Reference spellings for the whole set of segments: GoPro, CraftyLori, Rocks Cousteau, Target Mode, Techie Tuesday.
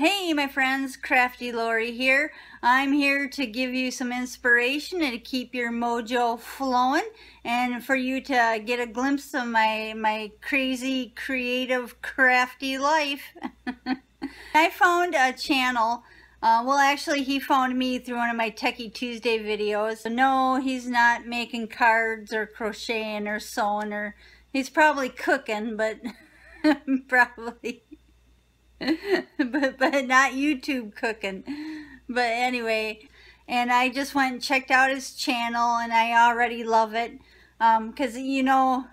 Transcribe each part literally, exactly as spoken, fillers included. Hey my friends, Crafty Lori here. I'm here to give you some inspiration and to keep your mojo flowing and for you to get a glimpse of my, my crazy, creative, crafty life. I found a channel, uh, well actually he found me through one of my Techie Tuesday videos. No, he's not making cards or crocheting or sewing, or he's probably cooking, but probably. but, but not YouTube cooking. But anyway, and I just went and checked out his channel and I already love it. Um, cause you know,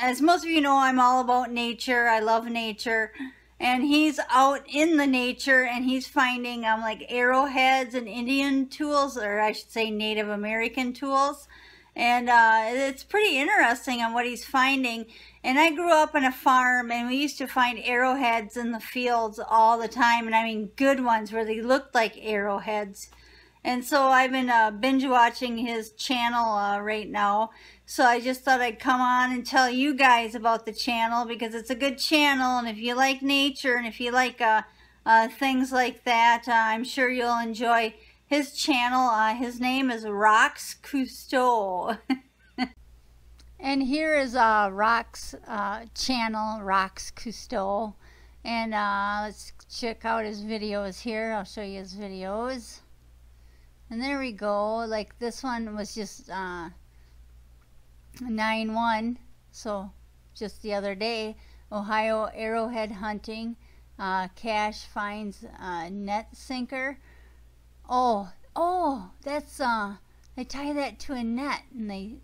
as most of you know, I'm all about nature. I love nature, and he's out in the nature and he's finding um, like arrowheads and Indian tools, or I should say Native American tools. And uh, it's pretty interesting on what he's finding. And I grew up on a farm and we used to find arrowheads in the fields all the time. And I mean good ones where they looked like arrowheads. And so I've been uh, binge watching his channel uh, right now. So I just thought I'd come on and tell you guys about the channel, because it's a good channel. And if you like nature and if you like uh, uh, things like that, uh, I'm sure you'll enjoy his channel. Uh, his name is Rocks Cousteau. And here is uh, Rocks' uh, channel, Rocks Cousteau. And uh, let's check out his videos here. I'll show you his videos. And there we go. Like this one was just uh, nine one. So just the other day, Ohio arrowhead hunting. Uh, Cash finds uh, net sinker. Oh, oh, that's, uh, they tie that to a net and they,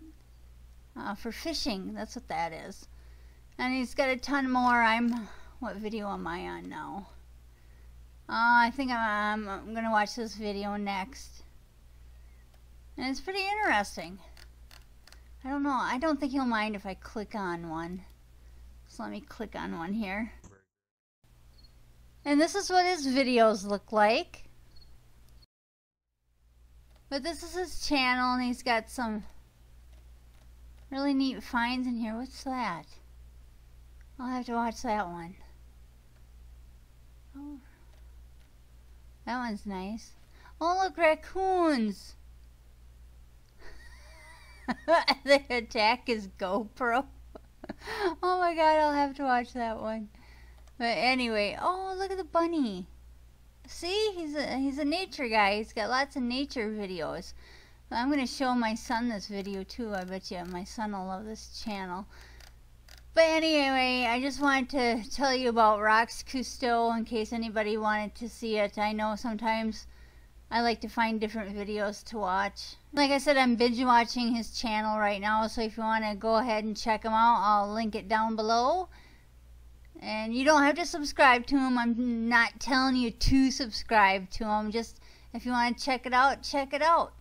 uh, for fishing, that's what that is. And he's got a ton more. I'm, what video am I on now? Uh, I think I'm, I'm, I'm gonna watch this video next. And it's pretty interesting. I don't know, I don't think he'll mind if I click on one. So let me click on one here. And this is what his videos look like. But this is his channel, and he's got some really neat finds in here. What's that? I'll have to watch that one. Oh, that one's nice. Oh, look, raccoons! They attack his GoPro. Oh my god, I'll have to watch that one. But anyway, oh, look at the bunny. See, he's a, he's a nature guy. He's got lots of nature videos. I'm going to show my son this video too. I bet you my son will love this channel. But anyway, I just wanted to tell you about Rocks Cousteau in case anybody wanted to see it. I know sometimes I like to find different videos to watch. Like I said, I'm binge watching his channel right now. So if you want to go ahead and check him out, I'll link it down below. And you don't have to subscribe to him. I'm not telling you to subscribe to him. Just if you want to check it out, check it out.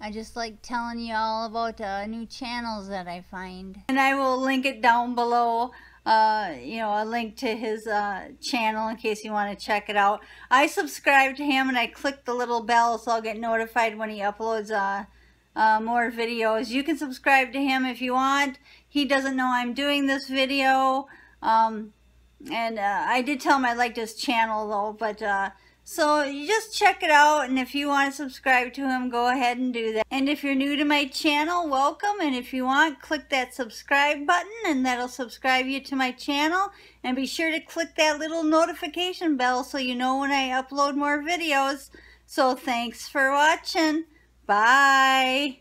I just like telling you all about uh, new channels that I find. And I will link it down below. Uh, you know, a link to his uh, channel in case you want to check it out. I subscribe to him and I click the little bell so I'll get notified when he uploads uh, uh, more videos. You can subscribe to him if you want. He doesn't know I'm doing this video. Um, and, uh, I did tell him I liked his channel though, but, uh, so you just check it out. And if you want to subscribe to him, go ahead and do that. And if you're new to my channel, welcome. And if you want, click that subscribe button and that'll subscribe you to my channel. And be sure to click that little notification bell so you know when I upload more videos. So thanks for watching. Bye.